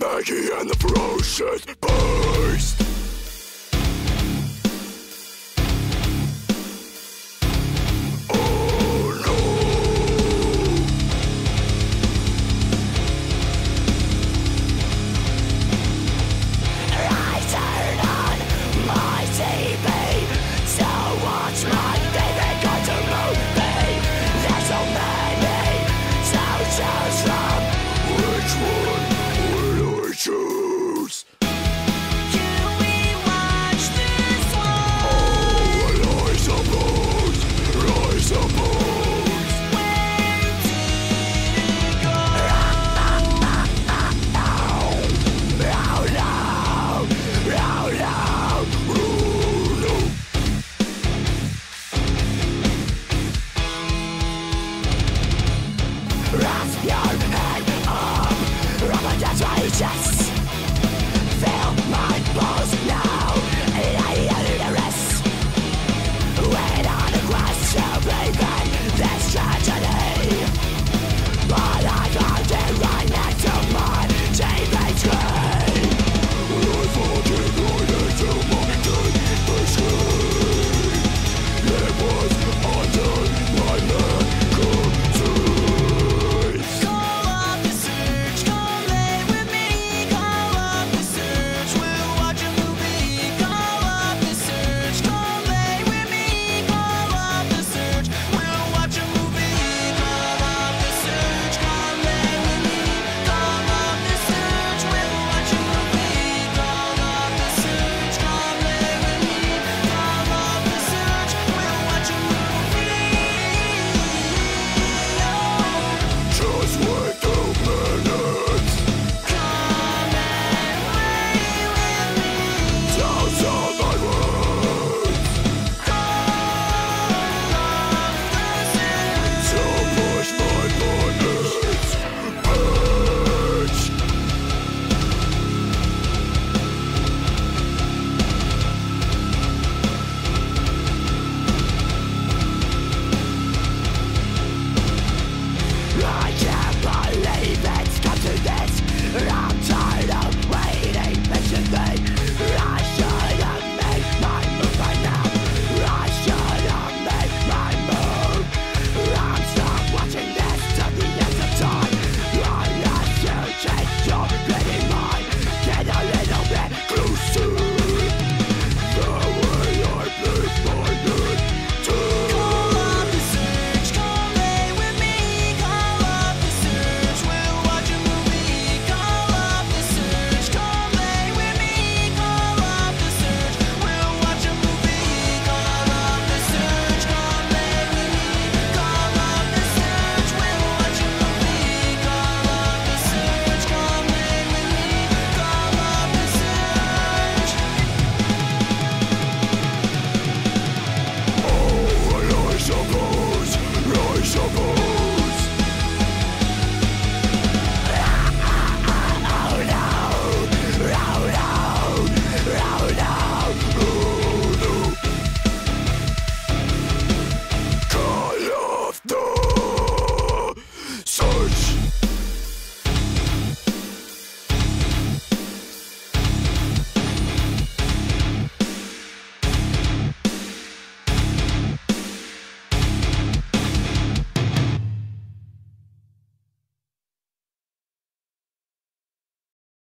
Maggie and the Ferocious Beast! Yes.